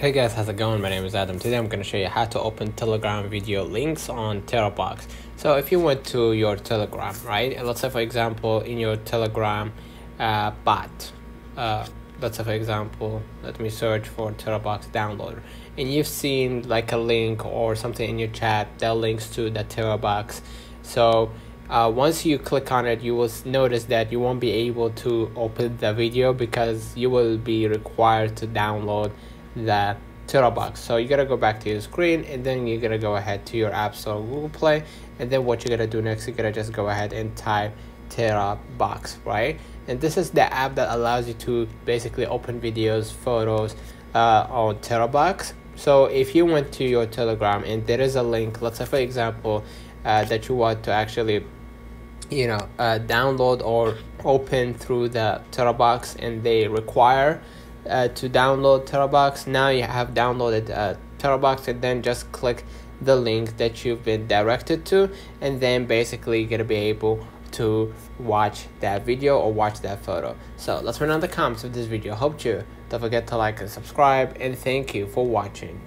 Hey guys, how's it going? My name is Adam. Today I'm going to show you how to open Telegram video links on Terabox. So if you went to your Telegram, right? And let's say for example in your Telegram bot, let's say for example, let me search for Terabox downloader, and you've seen like a link or something in your chat that links to the Terabox. So once you click on it, you will notice that you won't be able to open the video because you will be required to download the Terabox. So you gotta go back to your screen, and then you're gonna go ahead to your app store, Google Play, and then what you're gonna do next, you're gonna just go ahead and type Terabox, right? And this is the app that allows you to basically open videos, photos on Terabox. So if you went to your Telegram and there is a link, let's say for example that you want to actually download or open through the Terabox, and they require to download Terabox. Now you have downloaded Terabox, and then just click the link that you've been directed to, and then basically you're gonna be able to watch that video or watch that photo. So let's run out the comments of this video. Hope you don't forget to like and subscribe, and thank you for watching.